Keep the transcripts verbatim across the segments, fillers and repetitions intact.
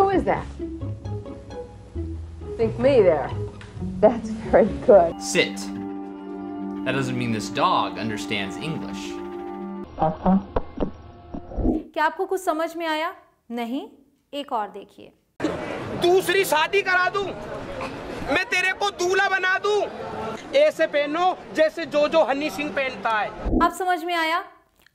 Who is that? Think me there. That's very good. Sit. That doesn't mean this dog understands English. Uh-huh. क्या आपको कुछ समझ में आया? नहीं? एक और देखिए। दूसरी शादी करा दूं, मैं तेरे को दूल्हा बना दूं, ऐसे पहनो जैसे जो जो हनी सिंह पहनता है। अब समझ में आया?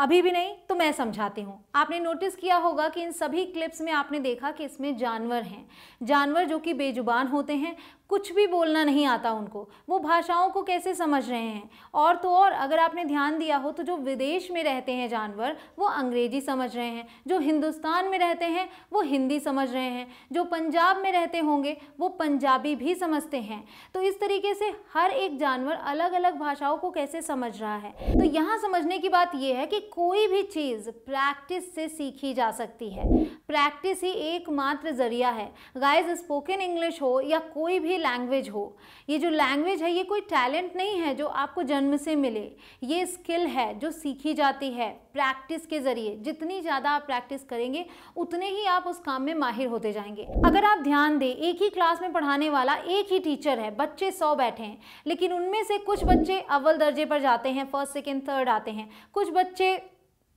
अभी भी नहीं तो मैं समझाती हूँ। आपने नोटिस किया होगा कि इन सभी क्लिप्स में आपने देखा कि इसमें जानवर हैं, जानवर जो कि बेजुबान होते हैं, कुछ भी बोलना नहीं आता उनको, वो भाषाओं को कैसे समझ रहे हैं। और तो और अगर आपने ध्यान दिया हो तो जो विदेश में रहते हैं जानवर वो अंग्रेजी समझ रहे हैं, जो हिंदुस्तान में रहते हैं वो हिंदी समझ रहे हैं, जो पंजाब में रहते होंगे वो पंजाबी भी समझते हैं। तो इस तरीके से हर एक जानवर अलग अलग भाषाओं को कैसे समझ रहा है। तो यहाँ समझने की बात यह है कि कोई भी चीज़ प्रैक्टिस से सीखी जा सकती है। प्रैक्टिस ही एकमात्र जरिया है। गाइस, स्पोकन इंग्लिश हो या कोई भी लैंग्वेज हो, ये जो लैंग्वेज है ये कोई टैलेंट नहीं है जो आपको जन्म से मिले, ये स्किल है जो सीखी जाती है प्रैक्टिस के ज़रिए। जितनी ज़्यादा आप प्रैक्टिस करेंगे उतने ही आप उस काम में माहिर होते जाएंगे। अगर आप ध्यान दें, एक ही क्लास में पढ़ाने वाला एक ही टीचर है, बच्चे सौ बैठे हैं, लेकिन उनमें से कुछ बच्चे अव्वल दर्जे पर जाते हैं, फर्स्ट सेकेंड थर्ड आते हैं, कुछ बच्चे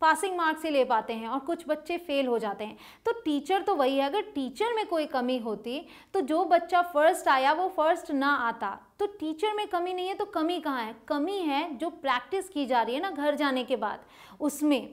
पासिंग मार्क्स से ले पाते हैं और कुछ बच्चे फेल हो जाते हैं। तो टीचर तो वही है। अगर टीचर में कोई कमी होती तो जो बच्चा फर्स्ट आया वो फर्स्ट ना आता। तो टीचर में कमी नहीं है तो कमी कहाँ है? कमी है जो प्रैक्टिस की जा रही है ना घर जाने के बाद, उसमें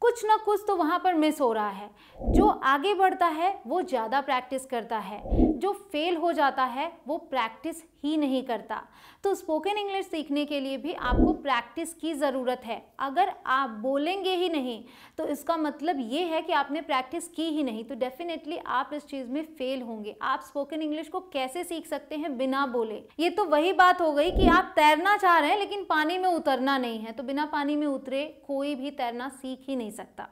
कुछ ना कुछ तो वहाँ पर मिस हो रहा है। जो आगे बढ़ता है वो ज़्यादा प्रैक्टिस करता है, जो फेल हो जाता है वो प्रैक्टिस ही नहीं करता। तो स्पोकन इंग्लिश सीखने के लिए भी आपको प्रैक्टिस की ज़रूरत है। अगर आप बोलेंगे ही नहीं तो इसका मतलब ये है कि आपने प्रैक्टिस की ही नहीं, तो डेफिनेटली आप इस चीज़ में फेल होंगे। आप स्पोकन इंग्लिश को कैसे सीख सकते हैं बिना बोले? ये तो वही बात हो गई कि आप तैरना चाह रहे हैं लेकिन पानी में उतरना नहीं है, तो बिना पानी में उतरे कोई भी तैरना सीख ही नहीं सकता।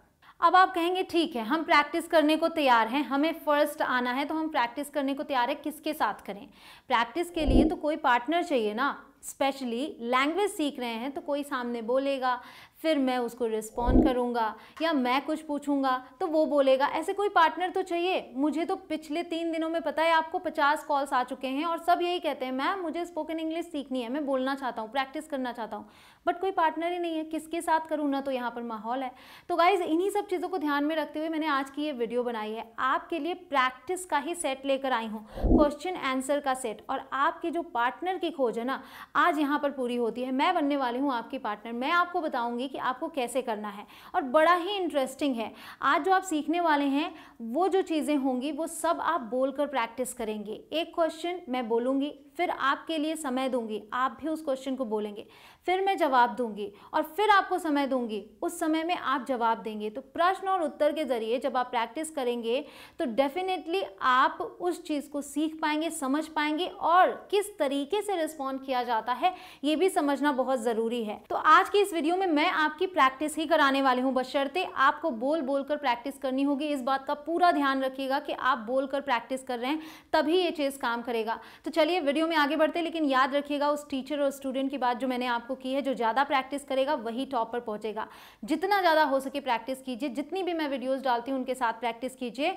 अब आप कहेंगे ठीक है, हम प्रैक्टिस करने को तैयार हैं, हमें फर्स्ट आना है तो हम प्रैक्टिस करने को तैयार है, किसके साथ करें? प्रैक्टिस के लिए तो कोई पार्टनर चाहिए ना। स्पेशली लैंग्वेज सीख रहे हैं तो कोई सामने बोलेगा, फिर मैं उसको रिस्पॉन्ड करूँगा, या मैं कुछ पूछूँगा तो वो बोलेगा, ऐसे कोई पार्टनर तो चाहिए। मुझे तो पिछले तीन दिनों में, पता है आपको, पचास कॉल्स आ चुके हैं और सब यही कहते हैं, मैम मुझे स्पोकन इंग्लिश सीखनी है, मैं बोलना चाहता हूँ, प्रैक्टिस करना चाहता हूँ, बट कोई पार्टनर ही नहीं है, किसके साथ करूँ ना तो यहाँ पर माहौल है। तो गाइज, इन्हीं सब चीज़ों को ध्यान में रखते हुए मैंने आज की ये वीडियो बनाई है, आपके लिए प्रैक्टिस का ही सेट लेकर आई हूँ, क्वेश्चन आंसर का सेट। और आपके जो पार्टनर की खोज है ना, आज यहाँ पर पूरी होती है। मैं बनने वाली हूँ आपकी पार्टनर, मैं आपको बताऊँगी कि आपको कैसे करना है। और बड़ा ही इंटरेस्टिंग है, आज जो आप सीखने वाले हैं वो जो चीज़ें होंगी वो सब आप बोलकर प्रैक्टिस करेंगे। एक क्वेश्चन मैं बोलूँगी, फिर आपके लिए समय दूंगी, आप भी उस क्वेश्चन को बोलेंगे, फिर मैं जवाब दूंगी और फिर आपको समय दूंगी, उस समय में आप जवाब देंगे। तो प्रश्न और उत्तर के ज़रिए जब आप प्रैक्टिस करेंगे तो डेफिनेटली आप उस चीज़ को सीख पाएंगे, समझ पाएंगे, और किस तरीके से रिस्पॉन्ड किया जाता है ये भी समझना बहुत ज़रूरी है। तो आज की इस वीडियो में मैं आपकी प्रैक्टिस ही कराने वाली हूँ, बशर्ते आपको बोल बोल कर प्रैक्टिस करनी होगी। इस बात का पूरा ध्यान रखिएगा कि आप बोल कर प्रैक्टिस कर रहे हैं तभी ये चीज़ काम करेगा। तो चलिए वीडियो में आगे बढ़ते, लेकिन याद रखिएगा उस टीचर और स्टूडेंट की बात जो मैंने आपको की है, जो ज्यादा प्रैक्टिस करेगा वही टॉप पर पहुंचेगा। जितना ज्यादा हो सके प्रैक्टिस कीजिए, जितनी भी मैं वीडियोस डालती हूं उनके साथ प्रैक्टिस कीजिए।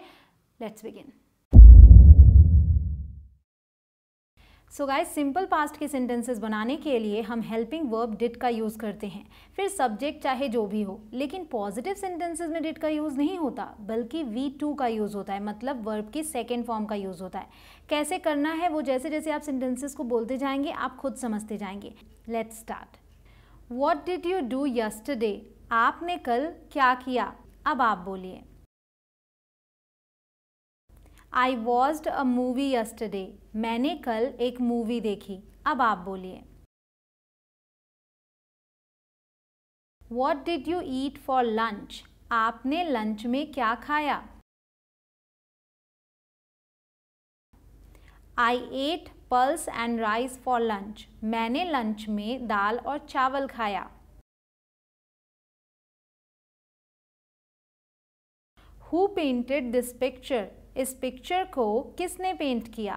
Let's begin. So guys, simple past के सेंटेंसेस बनाने के लिए हम हेल्पिंग वर्ब डिड का यूज़ करते हैं, फिर सब्जेक्ट चाहे जो भी हो, लेकिन पॉजिटिव सेंटेंसेस में डिड का यूज़ नहीं होता, बल्कि वी टू का यूज़ होता है, मतलब वर्ब की सेकेंड फॉर्म का यूज़ होता है। कैसे करना है वो जैसे जैसे आप सेंटेंसेस को बोलते जाएंगे आप खुद समझते जाएंगे। Let's start. What did you do yesterday? आपने कल क्या किया? अब आप बोलिए। I watched a movie yesterday. मैंने कल एक मूवी देखी। अब आप बोलिए। What did you eat for lunch? आपने लंच में क्या खाया? I ate pulse and rice for lunch. मैंने लंच में दाल और चावल खाया। Who painted this picture? इस पिक्चर को किसने पेंट किया?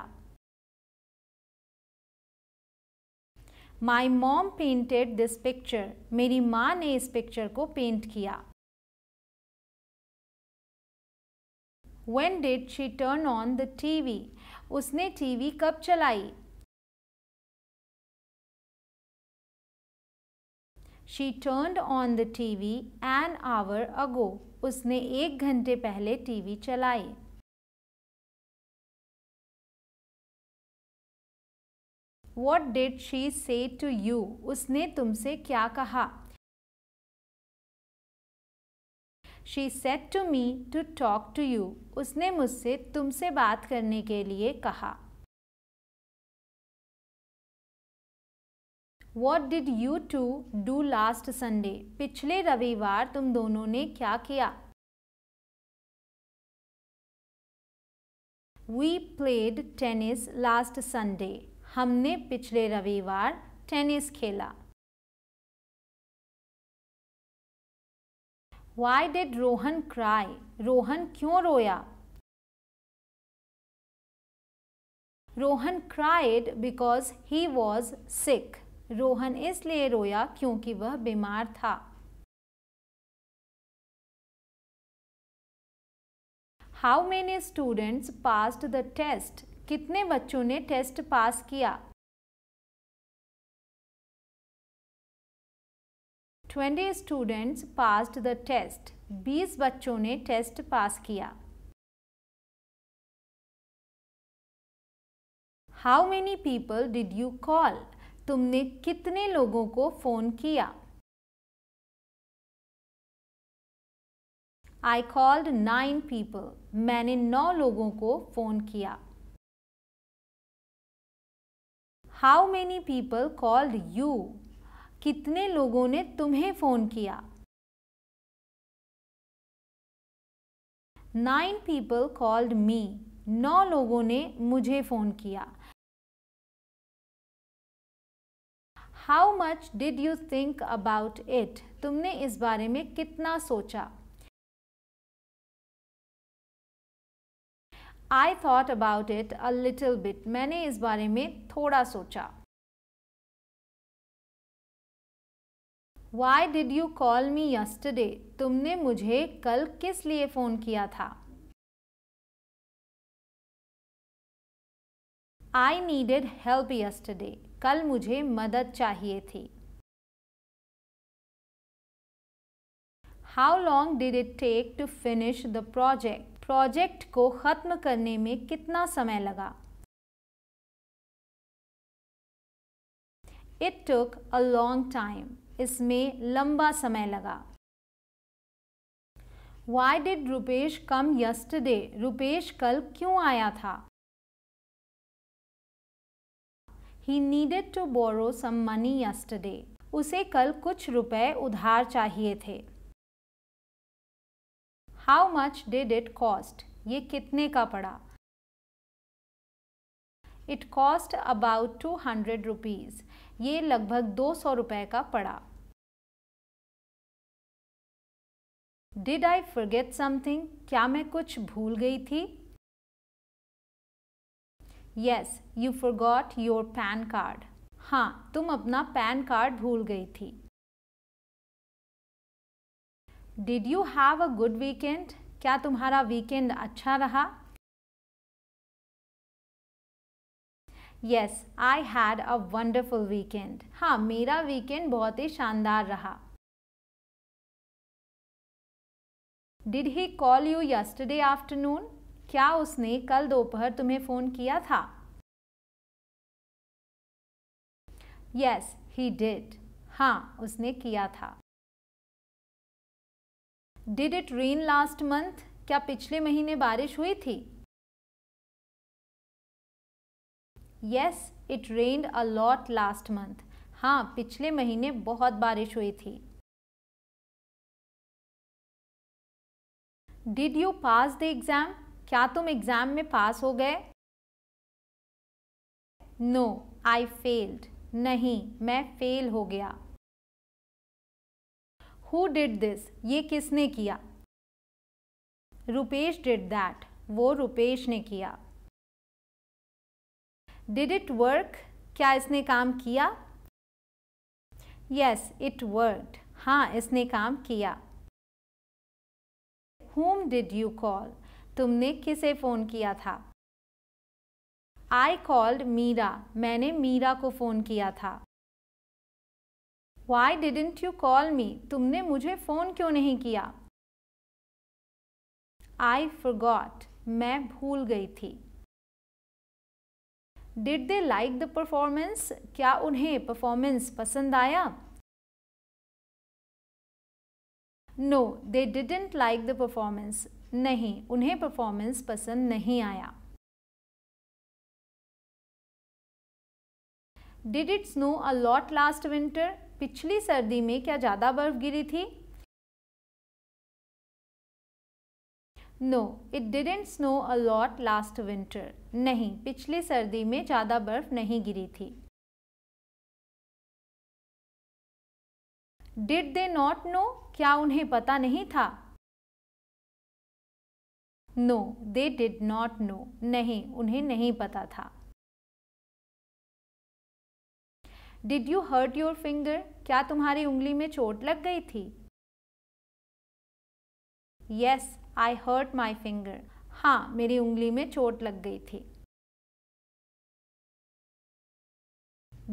My mom painted this picture. मेरी माँ ने इस पिक्चर को पेंट किया। When did she turn on the T V? उसने टीवी कब चलाई? She turned on the T V an hour ago. उसने एक घंटे पहले टीवी चलाई. What did she say to you? उसने तुमसे क्या कहा? She said to me to talk to you. उसने मुझसे तुमसे बात करने के लिए कहा. What did you two do last Sunday? पिछले रविवार तुम दोनों ने क्या किया? We played tennis last Sunday. हमने पिछले रविवार टेनिस खेला. Why did Rohan cry? Rohan क्यों रोया? Rohan cried because he was sick. Rohan इसलिए रोया क्योंकि वह बीमार था. How many students passed the test? कितने बच्चों ने टेस्ट पास किया? Twenty students passed the test. बीस बच्चों ने टेस्ट पास किया. How many people did you call? तुमने कितने लोगों को फोन किया? I called nine people. मैंने नौ लोगों को फोन किया. How many people called you? कितने लोगों ने तुम्हें फोन किया? Nine people called me. नौ लोगों ने मुझे फोन किया. How much did you think about it? तुमने इस बारे में कितना सोचा? I thought about it a little bit. मैंने इस बारे में थोड़ा सोचा. Why did you call me yesterday? तुमने मुझे कल किस लिए फ़ोन किया था? I needed help yesterday. कल मुझे मदद चाहिए थी. How long did it take to finish the project? Project को ख़त्म करने में कितना समय लगा? It took a long time. इसमें लंबा समय लगा. Why did Rupesh come yesterday? Rupesh कल क्यों आया था? He needed to borrow some money yesterday. उसे कल कुछ रुपए उधार चाहिए थे. How much did it cost? ये कितने का पड़ा? It cost about two hundred rupees. ये लगभग दो सौ रुपए का पड़ा. Did I forget something? क्या मैं कुछ भूल गई थी? Yes, you forgot your pan card. हाँ, तुम अपना पैन कार्ड भूल गई थी. Did you have a good weekend? क्या तुम्हारा वीकेंड अच्छा रहा? Yes, I had a wonderful weekend. हाँ, मेरा वीकेंड बहुत ही शानदार रहा. Did he call you yesterday afternoon? क्या उसने कल दोपहर तुम्हें फ़ोन किया था? Yes, he did. हाँ, उसने किया था. Did it rain last month? क्या पिछले महीने बारिश हुई थी? Yes, it rained a lot last month. हाँ, पिछले महीने बहुत बारिश हुई थी. Did you pass the exam? क्या तुम एग्जाम में पास हो गए? No, I failed. नहीं, मैं फेल हो गया. Who did this? ये किसने किया? Rupesh did that. वो रुपेश ने किया. Did it work? क्या इसने काम किया? Yes, it worked. हाँ, इसने काम किया. Whom did you call? तुमने किसे फ़ोन किया था? आई कॉल्ड मीरा, मैंने मीरा को फ़ोन किया था। Why didn't you call me, तुमने मुझे फ़ोन क्यों नहीं किया? आई फॉरगॉट, मैं भूल गई थी। Did they like the performance, क्या उन्हें परफॉर्मेंस पसंद आया? No they didn't like the performance, नहीं उन्हें परफॉर्मेंस पसंद नहीं आया। Did it snow a lot last winter, पिछली सर्दी में क्या ज़्यादा बर्फ गिरी थी? No it didn't snow a lot last winter, नहीं पिछली सर्दी में ज़्यादा बर्फ नहीं गिरी थी। डिड दे नॉट नो, क्या उन्हें पता नहीं था? No they did not know, नहीं उन्हें नहीं पता था। Did you hurt your finger, क्या तुम्हारी उंगली में चोट लग गई थी? Yes I hurt my finger, हाँ मेरी उंगली में चोट लग गई थी।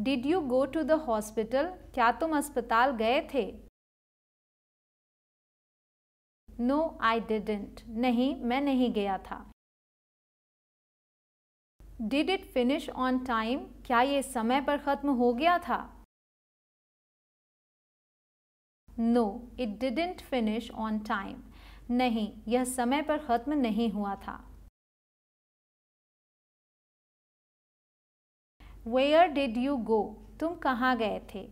Did you go to the hospital, क्या तुम अस्पताल गए थे? नो आई डिडंट, नहीं मैं नहीं गया था। Did it finish on time, क्या ये समय पर ख़त्म हो गया था? No it didn't finish on time, नहीं यह समय पर ख़त्म नहीं हुआ था। वेयर डिड यू गो, तुम कहाँ गए थे?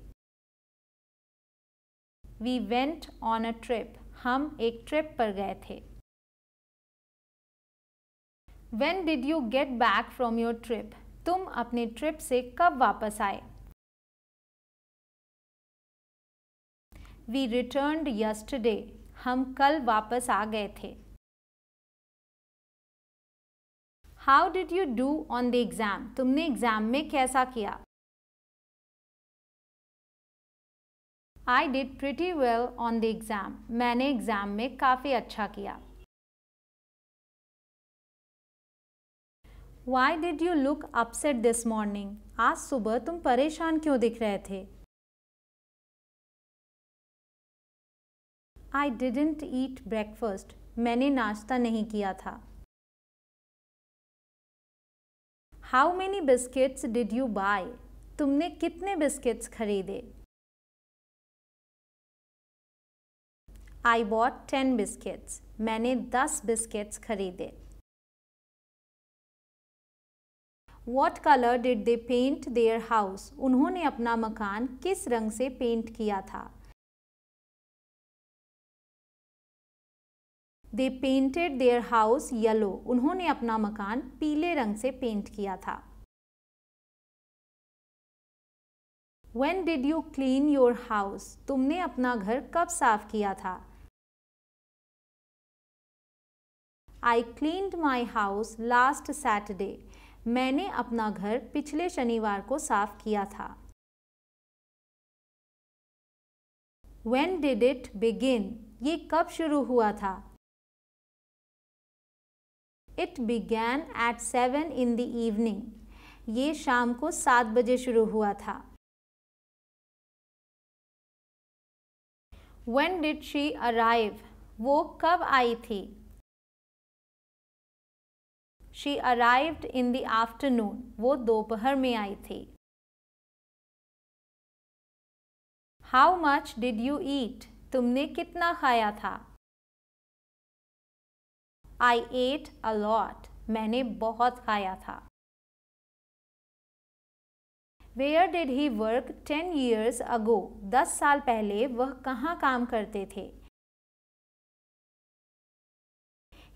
We went on a trip, हम एक ट्रिप पर गए थे। When did you get back from your trip? तुम अपने ट्रिप से कब वापस आए? We returned yesterday. हम कल वापस आ गए थे। How did you do on the exam? तुमने एग्जाम में कैसा किया? I did pretty well on the exam. मैंने एग्जाम में काफ़ी अच्छा किया। Why did you look upset this morning? आज सुबह तुम परेशान क्यों दिख रहे थे? I didn't eat breakfast. मैंने नाश्ता नहीं किया था। How many biscuits did you buy? तुमने कितने बिस्किट्स खरीदे? I bought ten biscuits. मैंने दस बिस्किट्स खरीदे। What color did they paint their house? उन्होंने अपना मकान किस रंग से पेंट किया था? They painted their house yellow. उन्होंने अपना मकान पीले रंग से पेंट किया था। When did you clean your house? तुमने अपना घर कब साफ किया था? I cleaned my house last Saturday. मैंने अपना घर पिछले शनिवार को साफ किया था। When did it begin? ये कब शुरू हुआ था? It began at seven in the evening. ये शाम को सात बजे शुरू हुआ था। When did she arrive? वो कब आई थी? She arrived in the afternoon. वो दोपहर में आई थी। How much did you eat? तुमने कितना खाया था? I ate a lot. मैंने बहुत खाया था। Where did he work ten years ago? दस साल पहले वह कहाँ काम करते थे?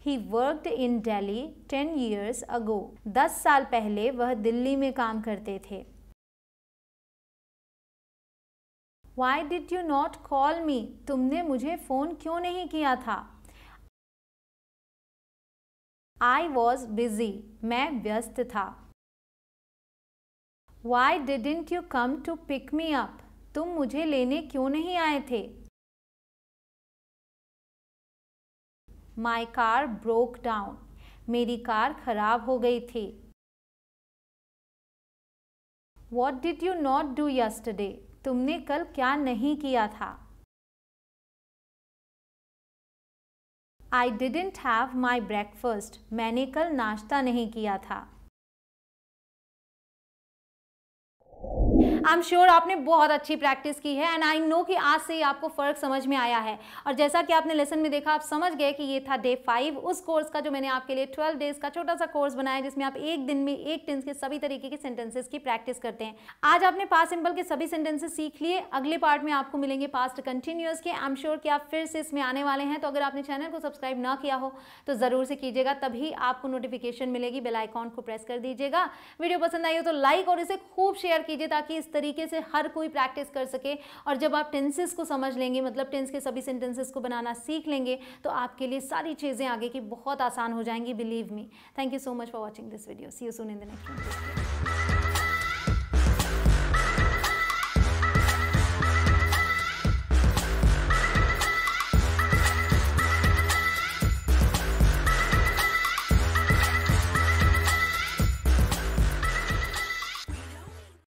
He worked in Delhi ten years ago. दस साल पहले वह दिल्ली में काम करते थे। Why did you not call me? तुमने मुझे फ़ोन क्यों नहीं किया था? I was busy. मैं व्यस्त था। Why didn't you come to pick me up? तुम मुझे लेने क्यों नहीं आए थे? My car broke down. मेरी कार खराब हो गई थी। What did you not do yesterday? तुमने कल क्या नहीं किया था? I didn't have my breakfast. मैंने कल नाश्ता नहीं किया था। आई एम श्योर आपने बहुत अच्छी प्रैक्टिस की है एंड आई नो कि आज से ही आपको फ़र्क समझ में आया है। और जैसा कि आपने लेसन में देखा, आप समझ गए कि ये था डे फाइव उस कोर्स का जो मैंने आपके लिए ट्वेल्व डेज़ का छोटा सा कोर्स बनाया, जिसमें आप एक दिन में एक टेंस के सभी तरीके के सेंटेंसेस की प्रैक्टिस करते हैं। आज आपने पास्ट सिंपल के सभी सेंटेंसेस सीख लिए। अगले पार्ट में आपको मिलेंगे पास्ट कंटिन्यूअस के। आई एम श्योर कि आप फिर से इसमें आने वाले हैं, तो अगर आपने चैनल को सब्सक्राइब ना किया हो तो ज़रूर से कीजिएगा, तभी आपको नोटिफिकेशन मिलेगी। बेल आइकॉन को प्रेस कर दीजिएगा। वीडियो पसंद आई हो तो लाइक और इसे खूब शेयर कीजिए, ताकि इस तरीके से हर कोई प्रैक्टिस कर सके। और जब आप टेंसेस को समझ लेंगे, मतलब टेंस के सभी सेंटेंसेस को बनाना सीख लेंगे, तो आपके लिए सारी चीज़ें आगे की बहुत आसान हो जाएंगी, believe me. Thank you so much for watching this video. See you soon in the next one.